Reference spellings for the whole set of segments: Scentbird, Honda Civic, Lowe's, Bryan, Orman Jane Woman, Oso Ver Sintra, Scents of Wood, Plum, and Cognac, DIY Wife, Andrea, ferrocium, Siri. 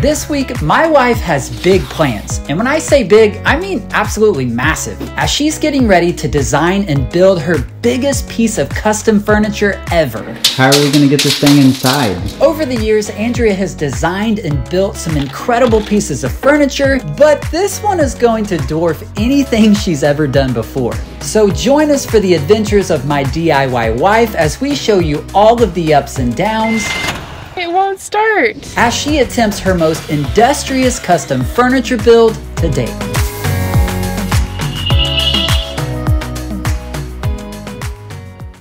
This week, my wife has big plans. And when I say big, I mean absolutely massive, as she's getting ready to design and build her biggest piece of custom furniture ever. How are we gonna get this thing inside? Over the years, Andrea has designed and built some incredible pieces of furniture, but this one is going to dwarf anything she's ever done before. So join us for the adventures of my DIY wife as we show you all of the ups and downs. It won't start. As she attempts her most industrious custom furniture build to date.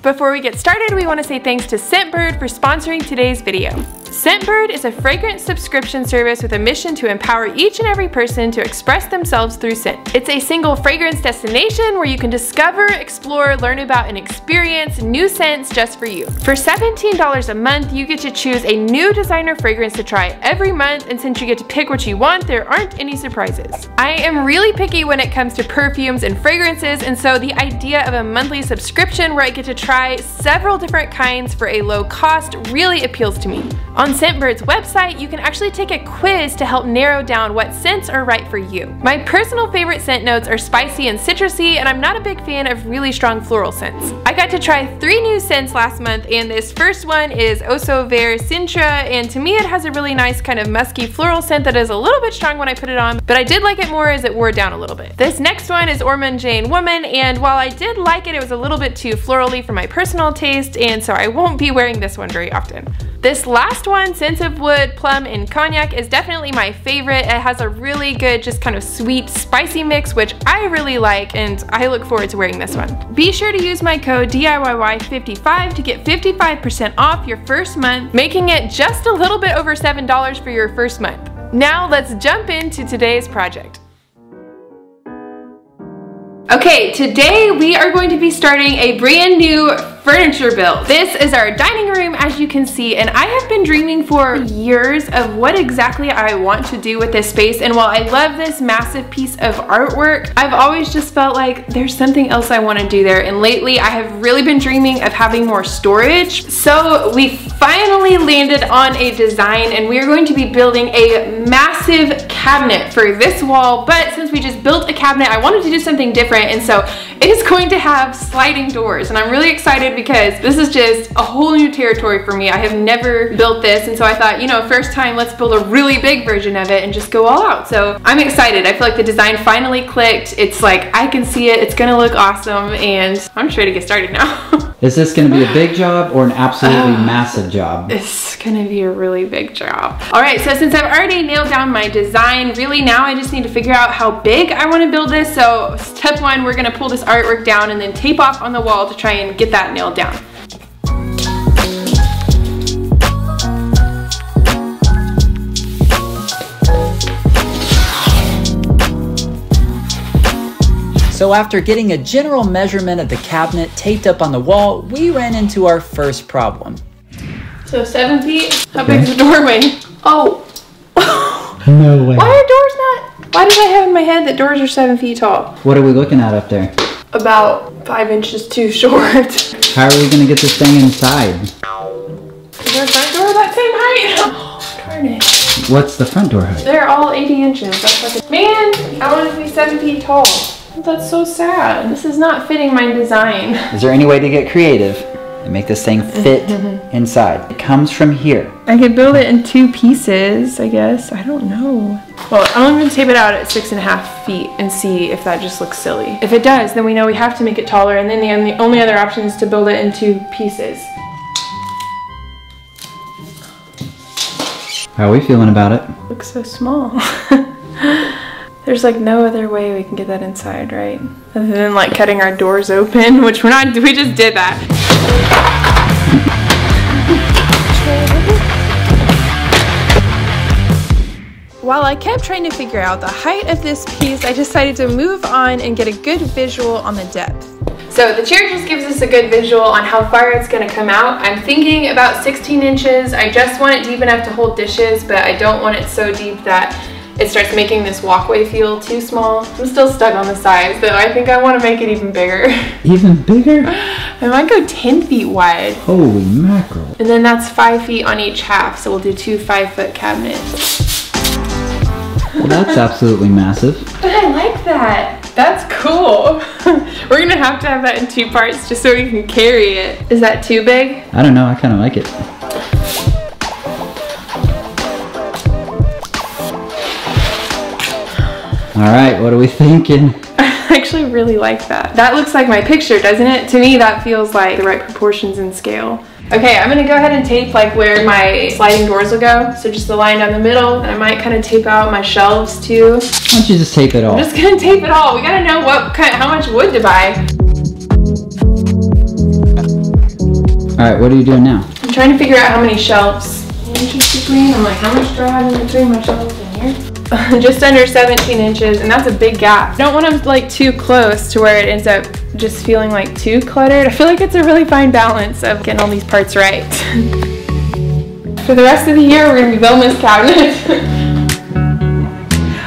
Before we get started, we want to say thanks to Scentbird for sponsoring today's video. Scentbird is a fragrance subscription service with a mission to empower each and every person to express themselves through scent. It's a single fragrance destination where you can discover, explore, learn about, and experience new scents just for you. For $17 a month, you get to choose a new designer fragrance to try every month, and since you get to pick what you want, there aren't any surprises. I am really picky when it comes to perfumes and fragrances, and so the idea of a monthly subscription where I get to try several different kinds for a low cost really appeals to me. On Scentbird's website, you can actually take a quiz to help narrow down what scents are right for you. My personal favorite scent notes are spicy and citrusy, and I'm not a big fan of really strong floral scents. I got to try 3 new scents last month, and this first one is Oso Ver Sintra, and to me it has a really nice kind of musky floral scent that is a little bit strong when I put it on, but I did like it more as it wore down a little bit. This next one is Orman Jane Woman, and while I did like it, it was a little bit too florally for my personal taste, and so I won't be wearing this one very often. This last one, Scents of Wood, Plum, and Cognac, is definitely my favorite. It has a really good, just kind of sweet, spicy mix, which I really like, and I look forward to wearing this one. Be sure to use my code DIYY55 to get 55% off your first month, making it just a little bit over $7 for your first month. Now let's jump into today's project. Okay, today we are going to be starting a brand new furniture build. This is our dining room, as you can see, and I have been dreaming for years of what exactly I want to do with this space, and while I love this massive piece of artwork, I've always just felt like there's something else I want to do there, and lately I have really been dreaming of having more storage. So we finally landed on a design, and we are going to be building a massive cabinet for this wall, but since we just built a cabinet, I wanted to do something different, and so it is going to have sliding doors, and I'm really excited because this is just a whole new territory for me. I have never built this, and so I thought, you know, first time, let's build a really big version of it and just go all out. So I'm excited. I feel like the design finally clicked. It's like, I can see it. It's gonna look awesome, and I'm sure to get started now. Is this gonna be a big job or an absolutely massive job? It's gonna be a really big job. All right, so since I've already nailed down my design, really now I just need to figure out how big I wanna build this. So step one, we're gonna pull this artwork down and then tape off on the wall to try and get that nailed down. So after getting a general measurement of the cabinet taped up on the wall, we ran into our first problem. So 7 feet, how big is the doorway? Oh, no way. Why did I have in my head that doors are 7 feet tall? What are we looking at up there? About 5 inches too short. How are we gonna get this thing inside? Is our front door that same height? Oh, darn it. What's the front door height? They're all 80 inches. That's like a... Man, I wanted to be 7 feet tall. That's so sad. This is not fitting my design. Is there any way to get creative and make this thing fit inside? It comes from here. I could build it in 2 pieces, I guess. I don't know. Well, I'm gonna tape it out at 6.5 feet and see if that just looks silly. If it does, then we know we have to make it taller, and then the only other option is to build it in 2 pieces. How are we feeling about it? It looks so small. There's like no other way we can get that inside, right? Other than like cutting our doors open, which we're not, we just did that. While I kept trying to figure out the height of this piece, I decided to move on and get a good visual on the depth. So the chair just gives us a good visual on how far it's gonna come out. I'm thinking about 16 inches. I just want it deep enough to hold dishes, but I don't want it so deep that it starts making this walkway feel too small. I'm still stuck on the size, though. I think I want to make it even bigger. Even bigger? I might go 10 feet wide. Holy mackerel. And then that's 5 feet on each half, so we'll do 2 5-foot cabinets. That's absolutely massive. But I like that. That's cool. We're gonna have to have that in 2 parts just so we can carry it. Is that too big? I don't know, I kinda like it. All right, what are we thinking? I actually really like that. That looks like my picture, doesn't it? To me, that feels like the right proportions and scale. Okay, I'm gonna go ahead and tape like where my sliding doors will go. So just the line down the middle, and I might kind of tape out my shelves too. Why don't you just tape it all? I'm just gonna tape it all. We gotta know what kind, how much wood to buy. All right, what are you doing now? I'm trying to figure out how many shelves. I'm like, how much do I have in between my shelves in here? Just under 17 inches, and that's a big gap. I don't want them like too close to where it ends up just feeling like too cluttered. I feel like it's a really fine balance of getting all these parts right. For the rest of the year, we're gonna be building this cabinet.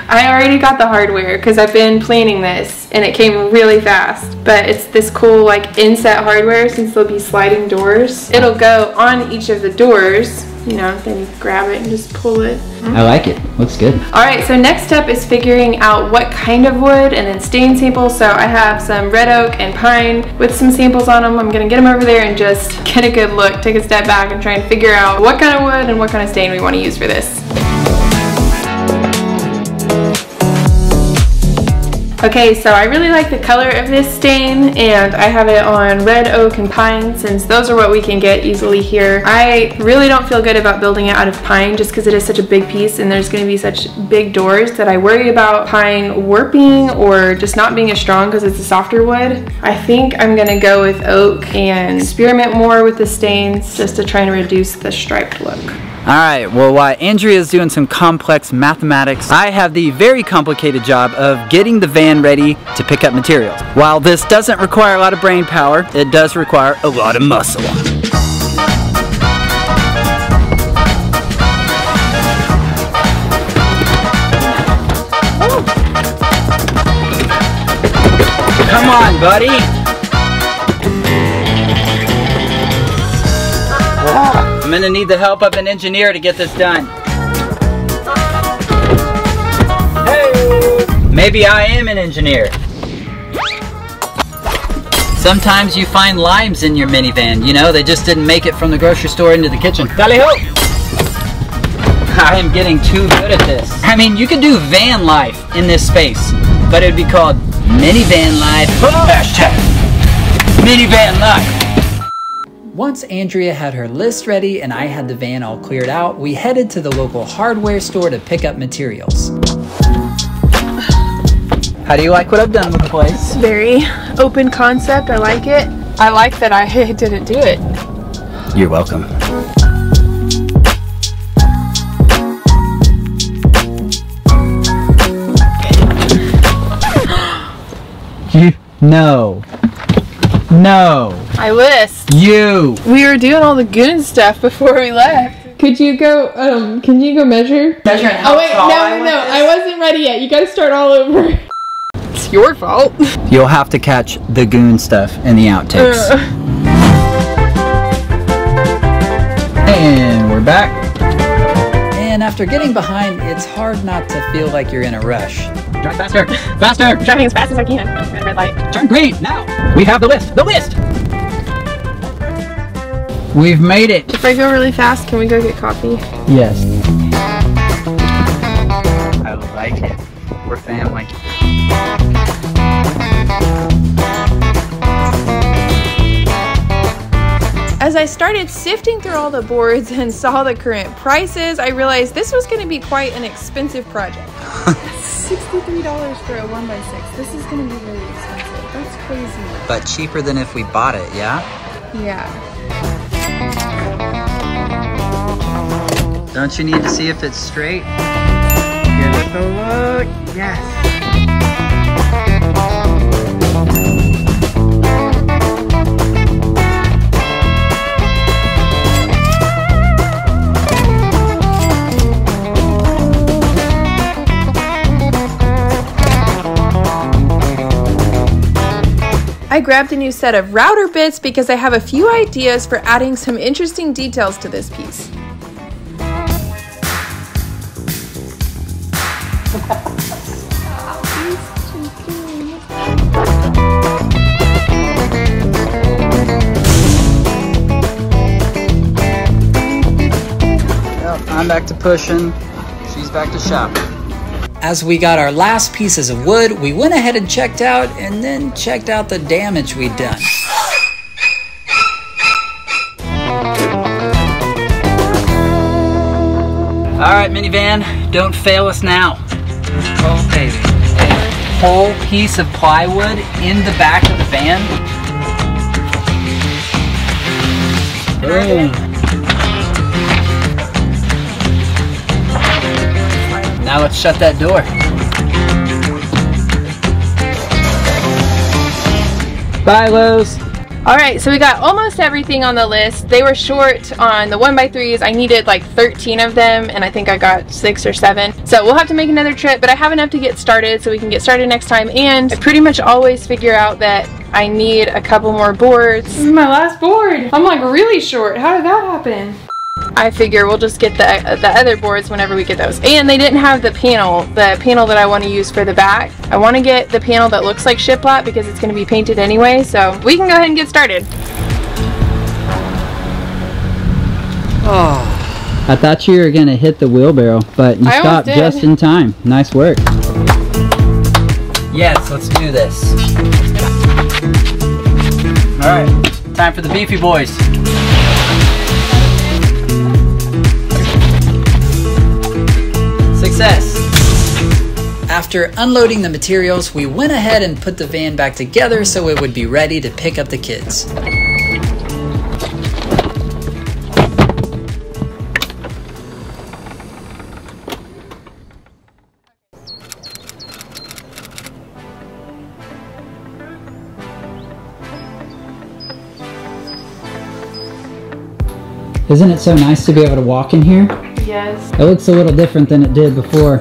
I already got the hardware because I've been planning this and it came really fast, but it's this cool like inset hardware since there'll be sliding doors. It'll go on each of the doors, you know, then you grab it and just pull it. I like it, looks good. All right, so next step is figuring out what kind of wood and then stain samples. So I have some red oak and pine with some samples on them. I'm gonna get them over there and just get a good look, take a step back and try and figure out what kind of wood and what kind of stain we wanna use for this. Okay, so I really like the color of this stain, and I have it on red oak and pine since those are what we can get easily here. I really don't feel good about building it out of pine just because it is such a big piece and there's gonna be such big doors that I worry about pine warping or just not being as strong because it's a softer wood. I think I'm gonna go with oak and experiment more with the stains just to try and reduce the striped look. All right, well, while Andrea is doing some complex mathematics, I have the very complicated job of getting the van ready to pick up materials. While this doesn't require a lot of brain power, it does require a lot of muscle. Ooh. Come on, buddy. I'm gonna need the help of an engineer to get this done. Hey. Maybe I am an engineer. Sometimes you find limes in your minivan, you know? They just didn't make it from the grocery store into the kitchen. Dale ho! I am getting too good at this. I mean, you could do van life in this space, but it'd be called minivan life. Oh. Hashtag minivan life. Once Andrea had her list ready and I had the van all cleared out, we headed to the local hardware store to pick up materials. How do you like what I've done with the place? It's very open concept, I like it. I like that I didn't do it. You're welcome. No. No. I list. You. We were doing all the good stuff before we left. Could you go, can you go measure? Measure and how tall I want this? I wasn't ready yet. You gotta start all over. It's your fault. You'll have to catch the goon stuff in the outtakes. And we're back. And after getting behind, it's hard not to feel like you're in a rush. Drive faster, faster. Driving as fast as I can. Red light. Turn green, now. We have the list, the list. We've made it. If I go really fast, can we go get coffee? Yes. I like it. We're family. As I started sifting through all the boards and saw the current prices, I realized this was gonna be quite an expensive project. $63 for a 1x6. This is gonna be really expensive. That's crazy. But cheaper than if we bought it, yeah? Yeah. Don't you need to see if it's straight? Give it a look. Yes. I grabbed a new set of router bits because I have a few ideas for adding some interesting details to this piece. back to pushing, she's back to shopping. As we got our last pieces of wood, we went ahead and checked out, and then checked out the damage we'd done. All right, minivan, don't fail us now. Oh, baby. A whole piece of plywood in the back of the van. Boom. Now let's shut that door. Bye, Lowe's. All right, so we got almost everything on the list. They were short on the 1x3s. I needed like 13 of them, and I think I got 6 or 7. So we'll have to make another trip, but I have enough to get started so we can get started next time. And I pretty much always figure out that I need a couple more boards. This is my last board. I'm like really short. How did that happen? I figure we'll just get the other boards whenever we get those. And they didn't have the panel that I want to use for the back. I want to get the panel that looks like shiplap because it's going to be painted anyway, so we can go ahead and get started. Oh, I thought you were going to hit the wheelbarrow, but you stopped just in time. Nice work. Yes, let's do this. Alright, time for the beefy boys. Success. After unloading the materials, we went ahead and put the van back together so it would be ready to pick up the kids. Isn't it so nice to be able to walk in here? Yes. It looks a little different than it did before.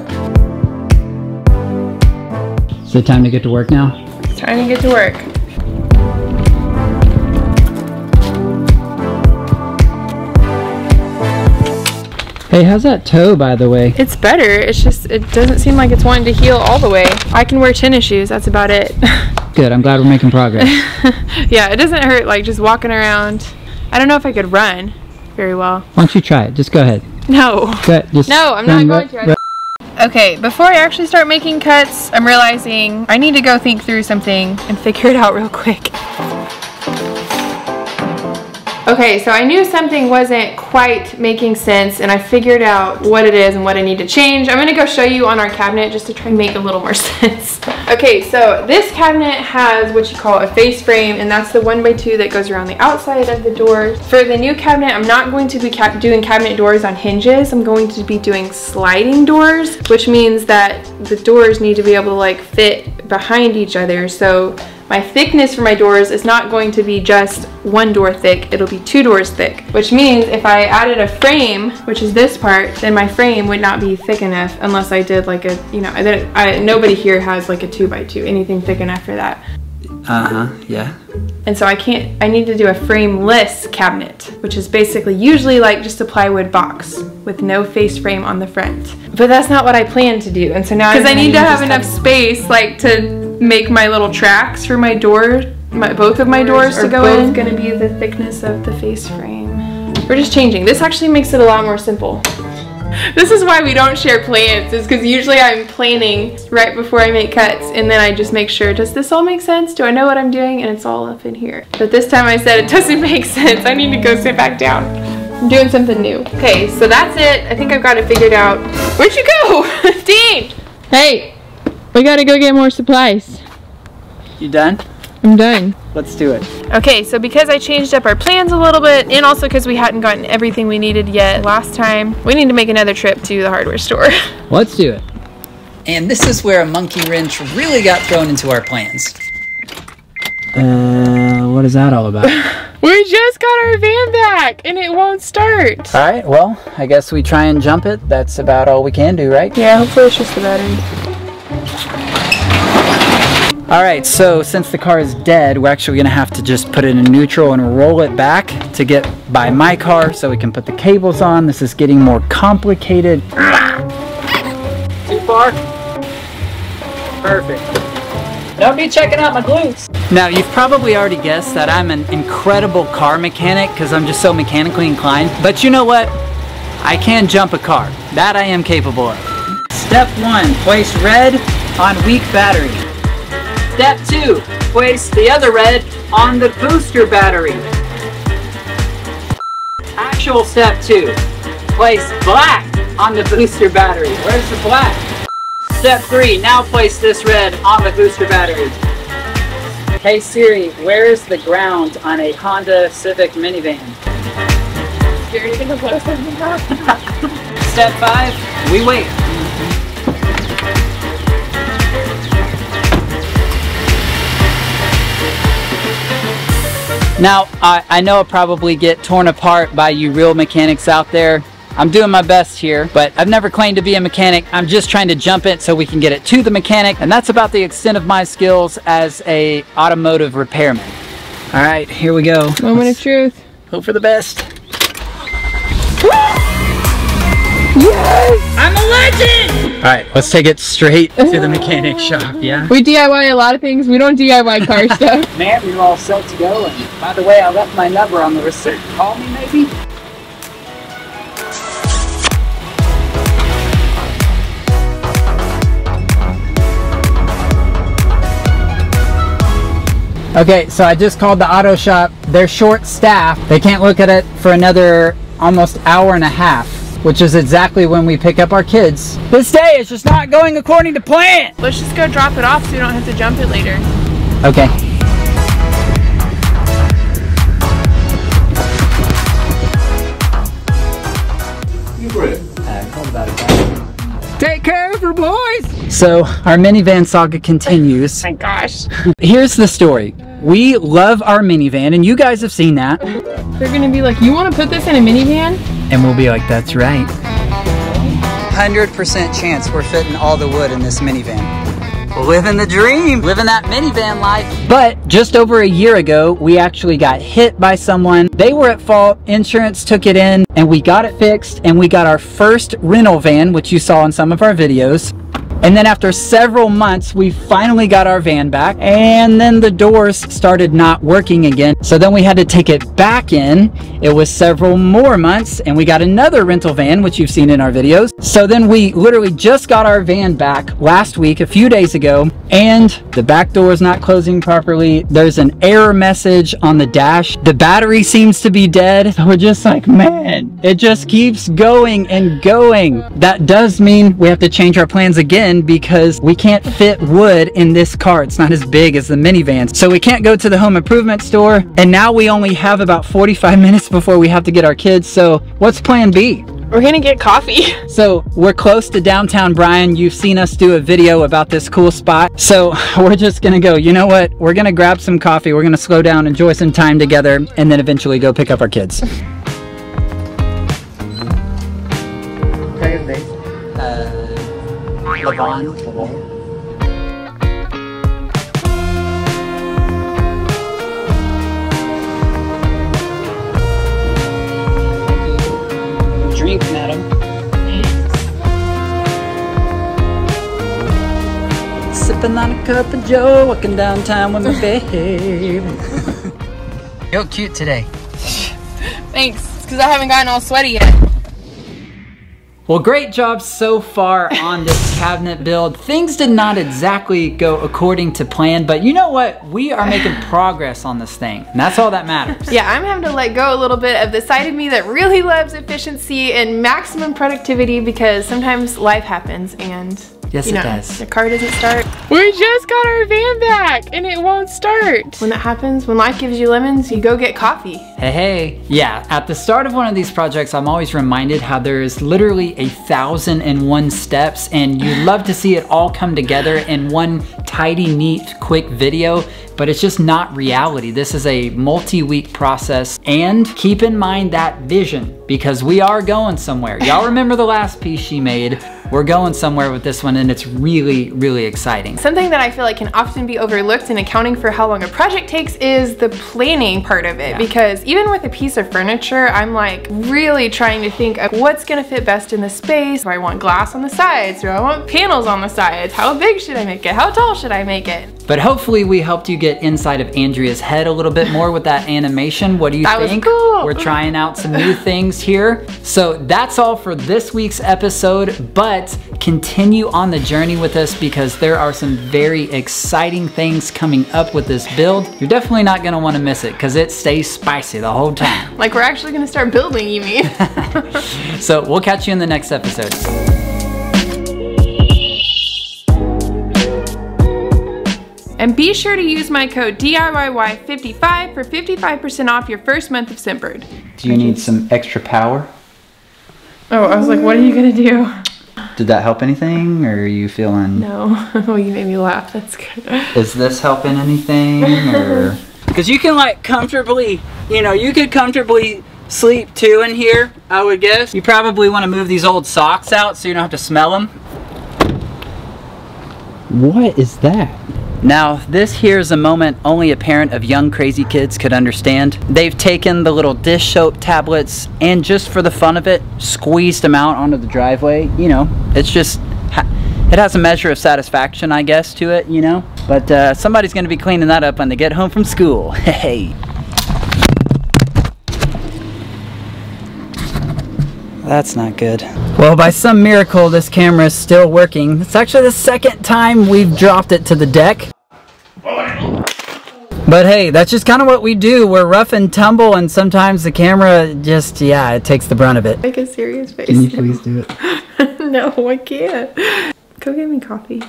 Is it time to get to work now? It's time to get to work. Hey, how's that toe, by the way? It's better. It's just, it doesn't seem like it's wanting to heal all the way. I can wear tennis shoes. That's about it. Good. I'm glad we're making progress. Yeah, it doesn't hurt, like, just walking around. I don't know if I could run very well. Why don't you try it? Just go ahead. No. No, I'm not going to. Okay, before I actually start making cuts, I'm realizing I need to go think through something and figure it out real quick. Okay, so I knew something wasn't quite making sense, and I figured out what it is and what I need to change. I'm gonna go show you on our cabinet just to try and make a little more sense. Okay, so this cabinet has what you call a face frame, and that's the 1x2 that goes around the outside of the doors. For the new cabinet, I'm not going to be doing cabinet doors on hinges. I'm going to be doing sliding doors, which means that the doors need to be able to like fit behind each other. So my thickness for my doors is not going to be just one door thick, it'll be 2 doors thick, which means if I added a frame, which is this part, then my frame would not be thick enough unless I did like a, you know, nobody here has like a 2x2, anything thick enough for that. Yeah. And so I need to do a frameless cabinet, which is basically usually like just a plywood box with no face frame on the front. But that's not what I plan to do, and so now because I need to have enough space like to make my little tracks for my door, both of my doors to go in. It's gonna be the thickness of the face frame. We're just changing. This actually makes it a lot more simple. This is why we don't share plans, is because usually I'm planning right before I make cuts, and then I just make sure, does this all make sense? Do I know what I'm doing? And it's all up in here. But this time I said, it doesn't make sense. I need to go sit back down. I'm doing something new. Okay, so that's it. I think I've got it figured out. Where'd you go? Dean! Hey! We gotta go get more supplies. You done? I'm done. Let's do it. Okay, so because I changed up our plans a little bit, and also because we hadn't gotten everything we needed yet last time, we need to make another trip to the hardware store. Let's do it. And this is where a monkey wrench really got thrown into our plans. What is that all about? We just got our van back and it won't start. All right, well, I guess we try and jump it. That's about all we can do, right? Yeah, hopefully it's just the battery. Alright, so since the car is dead, we're actually going to have to just put it in neutral and roll it back to get by my car so we can put the cables on. This is getting more complicated. Too far? Perfect. Don't be checking out my glutes. Now, you've probably already guessed that I'm an incredible car mechanic because I'm just so mechanically inclined. But you know what? I can jump a car. That I am capable of. Step 1, place red on weak battery. Step 2, place the other red on the booster battery. Actual step 2, place black on the booster battery. Where's the black? Step 3, now place this red on the booster battery. Hey Siri, where is the ground on a Honda Civic minivan? Siri, you think I'm close enough? Step 5, we wait. Now, I know I'll probably get torn apart by you real mechanics out there. I'm doing my best here, but I've never claimed to be a mechanic. I'm just trying to jump it so we can get it to the mechanic, and that's about the extent of my skills as a automotive repairman. All right, here we go. Moment of truth. Hope for the best. Yes! I'm a legend! All right, let's take it straight to the mechanic shop, yeah? We DIY a lot of things. We don't DIY car stuff. Man, we're all set to go, and by the way, I left my number on the receipt. Call me, maybe? Okay, so I just called the auto shop. They're short-staffed. They can't look at it for another almost hour and a half, which is exactly when we pick up our kids. This day is just not going according to plan. Let's just go drop it off so you don't have to jump it later. Okay. Take care of her, boys! So, our minivan saga continues. Thank gosh. Here's the story. We love our minivan, and you guys have seen that. They're gonna be like, you wanna put this in a minivan? And we'll be like, that's right. 100% chance we're fitting all the wood in this minivan. Living the dream, living that minivan life. But just over a year ago, we actually got hit by someone. They were at fault, insurance took it in, and we got it fixed, and we got our first rental van, which you saw in some of our videos. And then after several months, we finally got our van back, and then the doors started not working again. So then we had to take it back in. It was several more months, and we got another rental van, which you've seen in our videos. So then we literally just got our van back last week, a few days ago, and the back door is not closing properly. There's an error message on the dash. The battery seems to be dead. So we're just like, man, it just keeps going and going. That does mean we have to change our plans again, because we can't fit wood in this car. It's not as big as the minivan. So we can't go to the home improvement store. And now we only have about 45 minutes before we have to get our kids. So what's plan B? We're gonna get coffee. So we're close to downtown Bryan. You've seen us do a video about this cool spot. So we're just gonna go, you know what? We're gonna grab some coffee. We're gonna slow down, enjoy some time together, and then eventually go pick up our kids. Drink, madam. Sipping on a cup of joe, walking downtown with my babe. You're cute today. Thanks, because I haven't gotten all sweaty yet. Well, great job so far on this cabinet build. Things did not exactly go according to plan, but you know what? We are making progress on this thing, and that's all that matters. Yeah, I'm having to let go a little bit of the side of me that really loves efficiency and maximum productivity, because sometimes life happens and... Yes, it does. The car doesn't start. We just got our van back and it won't start. When that happens, when life gives you lemons, you go get coffee. Hey. Yeah, at the start of one of these projects, I'm always reminded how there is literally 1,001 steps, and you love to see it all come together in one tidy, neat, quick video, but it's just not reality. This is a multi-week process, and keep in mind that vision, because we are going somewhere. Y'all remember the last piece she made? We're going somewhere with this one, and it's really, really exciting. Something that I feel like can often be overlooked in accounting for how long a project takes is the planning part of it. Yeah. Because even with a piece of furniture, I'm like really trying to think of what's gonna fit best in the space. Do I want glass on the sides? Do I want panels on the sides? How big should I make it? How tall should I make it? But hopefully we helped you get inside of Andrea's head a little bit more with that animation. What do you think? That was cool. We're trying out some new things here. So that's all for this week's episode, but continue on the journey with us because there are some very exciting things coming up with this build. You're definitely not gonna wanna miss it because it stays spicy the whole time. Like we're actually gonna start building, you mean? So we'll catch you in the next episode. And be sure to use my code DIYY55 for 55% off your first month of Scentbird. Do you need some extra power? Oh, I was like, what are you gonna do? Did that help anything, or are you feeling? No, oh, you made me laugh, that's good. Is this helping anything, or? Because you can like comfortably, you know, you could comfortably sleep two in here, I would guess. You probably wanna move these old socks out so you don't have to smell them. What is that? Now, this here is a moment only a parent of young crazy kids could understand. They've taken the little dish soap tablets and just for the fun of it, squeezed them out onto the driveway. You know, it's just, it has a measure of satisfaction, I guess, to it, you know? But somebody's gonna be cleaning that up when they get home from school. Hey. That's not good. Well, by some miracle, this camera is still working. It's actually the second time we've dropped it to the deck. But hey, that's just kind of what we do. We're rough and tumble, and sometimes the camera just, yeah, it takes the brunt of it. Make a serious face. Can you please do it? No, I can't. Go get me coffee.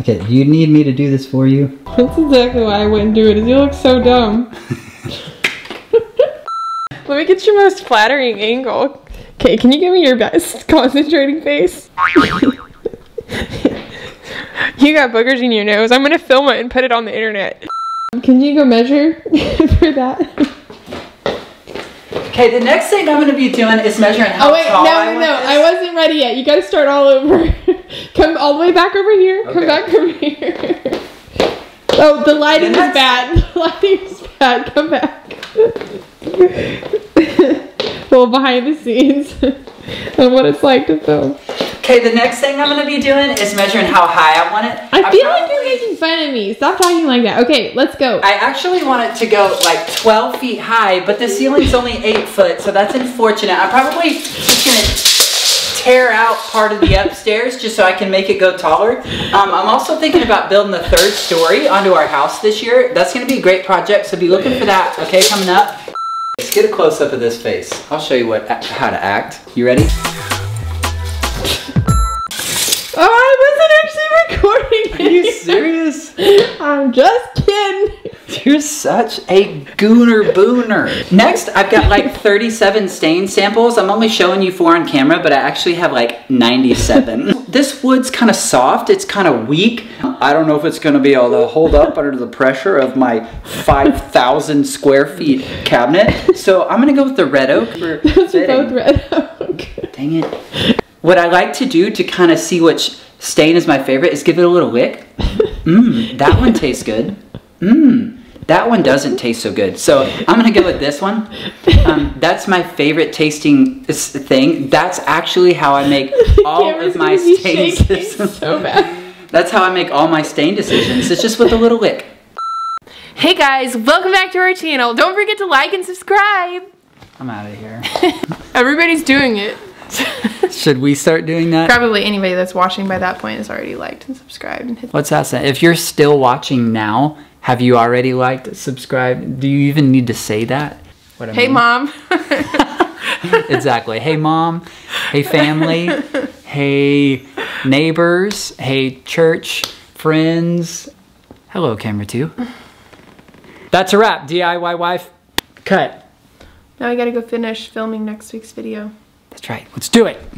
Okay, do you need me to do this for you? That's exactly why I wouldn't do it, is you look so dumb. Let me get your most flattering angle. Okay, can you give me your best concentrating face? You got boogers in your nose. I'm gonna film it and put it on the internet. Can you go measure for that? Okay, the next thing I'm gonna be doing is measuring how tall I want. Oh wait, no, I wasn't ready yet. You gotta start all over. Come all the way back over here. Okay. Come back over here. Oh, the lighting is bad. The lighting is bad. Come back. Well, behind the scenes and what it's like to film. Okay, the next thing I'm gonna be doing is measuring how high I want it. I feel like you're making fun of me. Stop talking like that. Okay, let's go. I actually want it to go like 12 feet high, but the ceiling's only 8 foot, so that's unfortunate. I'm probably just gonna tear out part of the upstairs just so I can make it go taller. I'm also thinking about building the 3rd story onto our house this year. That's gonna be a great project, so be looking for that, okay, coming up. Let's get a close-up of this face. I'll show you how to act. You ready? Oh, I wasn't actually recording it. Are you serious? I'm just kidding. You're such a gooner booner. Next, I've got like 37 stain samples. I'm only showing you 4 on camera, but I actually have like 97. This wood's kind of soft. It's kind of weak. I don't know if it's going to be able to hold up under the pressure of my 5,000 square feet cabinet. So I'm going to go with the red oak. Those are both red oak. Dang it. What I like to do to kind of see which stain is my favorite is give it a little lick. Mmm, that one tastes good. Mmm, that one doesn't taste so good. So I'm going to go with this one. That's my favorite tasting thing. That's actually how I make all of my stain decisions. So bad. That's how I make all my stain decisions. It's just with a little lick. Hey guys, welcome back to our channel. Don't forget to like and subscribe. I'm out of here. Everybody's doing it. Should we start doing that? Probably anybody that's watching by that point has already liked and subscribed. And hit what's that saying? If you're still watching now, have you already liked, subscribed? Do you even need to say that? What hey, I mean? Mom. Exactly. Hey, Mom. Hey, family. Hey, neighbors. Hey, church, friends. Hello, camera 2. That's a wrap. DIY wife. Cut. Now we gotta go finish filming next week's video. That's right. Let's do it.